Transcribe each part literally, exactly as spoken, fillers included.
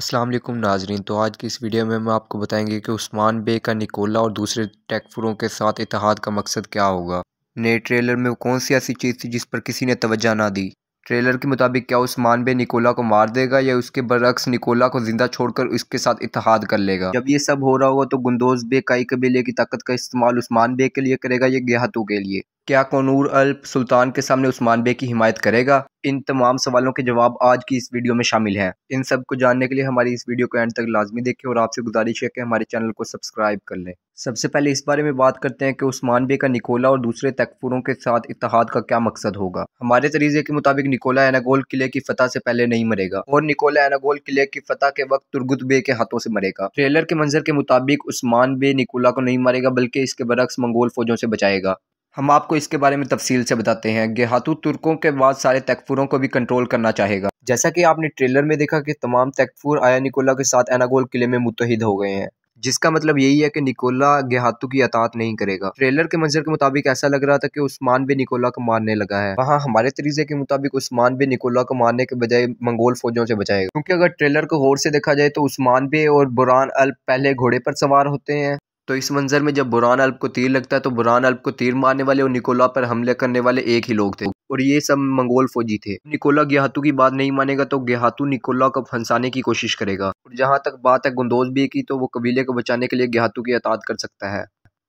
अस्सलाम वालेकुम नाजरीन। तो आज की इस वीडियो में हम आपको बताएंगे कि उस्मान बे का निकोला और दूसरे टैकफुरों के साथ इतिहाद का मकसद क्या होगा। नए ट्रेलर में वो कौन सी ऐसी चीज़ थी जिस पर किसी ने तवज्जो ना दी। ट्रेलर के मुताबिक क्या उस्मान बे निकोला को मार देगा या उसके बरअक्स निकोला को जिंदा छोड़कर उसके साथ इतिहाद कर लेगा। जब ये सब हो रहा होगा तो गुंदोज बे कई कबीले की ताकत का इस्तेमाल उस्मान बे के लिए करेगा या गेहतो के लिए। क्या कनूर अल्प सुल्तान के सामने उस्मान बे की हिमायत करेगा। इन तमाम सवालों के जवाब आज की इस वीडियो में शामिल हैं। इन सब को जानने के लिए हमारी इस वीडियो को एंड तक लाजमी देखें और आपसे गुजारिश है कि हमारे चैनल को सब्सक्राइब कर लें। सबसे पहले इस बारे में बात करते हैं कि उस्मान बे का निकोला और दूसरे तकफुरों के साथ इत्तेहाद का क्या मकसद होगा। हमारे तरीके के मुताबिक निकोला एनागोल किले की फतह से पहले नहीं मरेगा और निकोला एनागोल किले की फतह के वक्त तुर्गुत बे के हाथों से मरेगा। ट्रेलर के मंजर के मुताबिक उस्मान बे निकोला को नहीं मारेगा बल्कि इसके बरक्स मंगोल फौजों से बचाएगा। हम आपको इसके बारे में तफसील से बताते हैं। गेहतो तुर्कों के बाद सारे तकफुरों को भी कंट्रोल करना चाहेगा। जैसा कि आपने ट्रेलर में देखा कि तमाम तकफुर आया निकोला के साथ एनागोल किले में मुतहिद हो गए हैं, जिसका मतलब यही है कि निकोला गेहतो की अतात नहीं करेगा। ट्रेलर के मंजर के मुताबिक ऐसा लग रहा था कि उस्मान बे निकोला को मारने लगा है, वहाँ हमारे तरीके के मुताबिक उस्मान बे निकोला को मारने के बजाय मंगोल फौजों से बचाएगा। क्योंकि अगर ट्रेलर को गौर से देखा जाए तो उस्मान बे और बुरान अल्प पहले घोड़े पर सवार होते हैं, तो इस मंजर में जब बुरान अल्प को तीर लगता है तो बुरान अल्प को तीर मारने वाले और निकोला पर हमले करने वाले एक ही लोग थे और ये सब मंगोल फौजी थे। निकोला गेहतो की बात नहीं मानेगा तो गेहतो निकोला को फंसाने की कोशिश करेगा। और जहां तक बात है गुंदोज बे की, तो वो कबीले को बचाने के लिए गेहतो की अतात कर सकता है।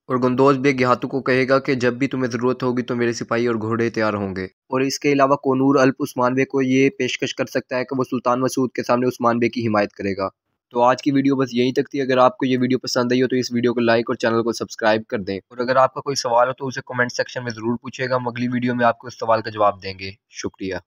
और गुंदोज बे गेहतो को कहेगा कि जब भी तुम्हें ज़रूरत होगी तो मेरे सिपाही और घोड़े तैयार होंगे। और इसके अलावा कनूर अल्प उस्मान बे को ये पेशकश कर सकता है कि वो सुल्तान मसूद के सामने उस्मान बे की हिमायत करेगा। तो आज की वीडियो बस यहीं तक थी। अगर आपको ये वीडियो पसंद आई हो तो इस वीडियो को लाइक और चैनल को सब्सक्राइब कर दें। और अगर आपका कोई सवाल हो तो उसे कमेंट सेक्शन में ज़रूर पूछिएगा। हम अगली वीडियो में आपको इस सवाल का जवाब देंगे। शुक्रिया।